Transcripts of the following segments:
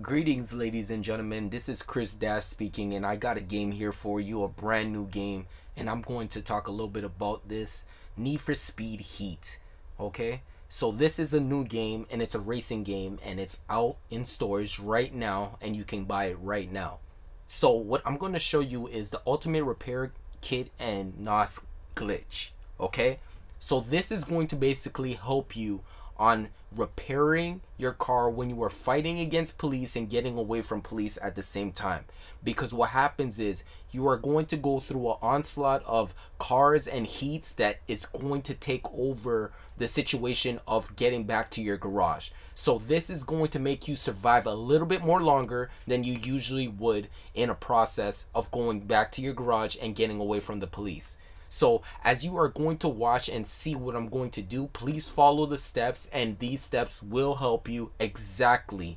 Greetings, ladies and gentlemen. This is Chris Dash speaking, and I got a game here for you, a brand new game, and I'm going to talk a little bit about this Need for Speed Heat. Okay, so this is a new game and it's a racing game and it's out in stores right now and you can buy it right now. So what I'm going to show you is the ultimate repair kit and NOS glitch. Okay, so this is going to basically help you on repairing your car when you are fighting against police and getting away from police at the same time, because what happens is you are going to go through an onslaught of cars and heats that is going to take over the situation of getting back to your garage. So this is going to make you survive a little bit more longer than you usually would in a process of going back to your garage and getting away from the police. So as you are going to watch and see what I'm going to do, please follow the steps, and these steps will help you exactly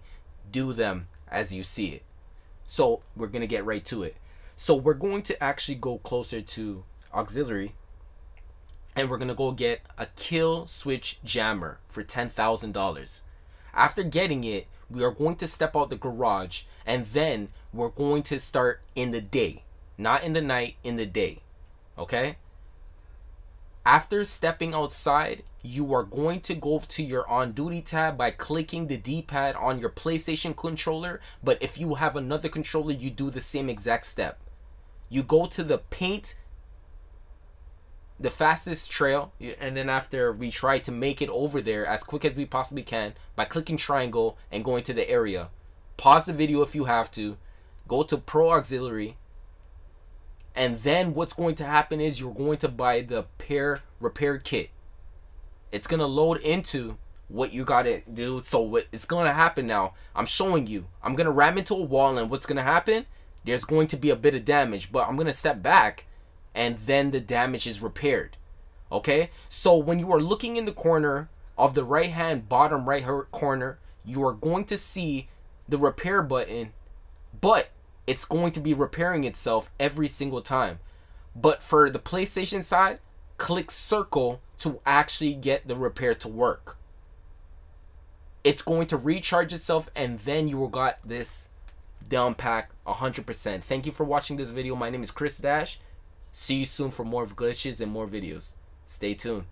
do them as you see it. So we're going to get right to it. So we're going to actually go closer to auxiliary, and we're going to go get a kill switch jammer for $10,000. After getting it, we are going to step out the garage, and then we're going to start in the day, not in the night, in the day. Okay? After stepping outside, you are going to go to your on-duty tab by clicking the D-pad on your PlayStation controller, but if you have another controller, you do the same exact step. You go to the paint, the fastest trail, and then after we try to make it over there as quick as we possibly can by clicking triangle and going to the area. Pause the video if you have to. Go to Pro Auxiliary. And then what's going to happen is you're going to buy the repair kit. It's going to load into what you got to do. So what is going to happen now, I'm showing you. I'm going to ram into a wall, and what's going to happen? There's going to be a bit of damage, but I'm going to step back and then the damage is repaired. Okay? So when you are looking in the corner of the right hand, bottom right corner, you are going to see the repair button, but it's going to be repairing itself every single time. But for the PlayStation side, click circle to actually get the repair to work. It's going to recharge itself, and then you will got this down pack 100%. Thank you for watching this video. My name is Chris Dash. See you soon for more glitches and more videos. Stay tuned.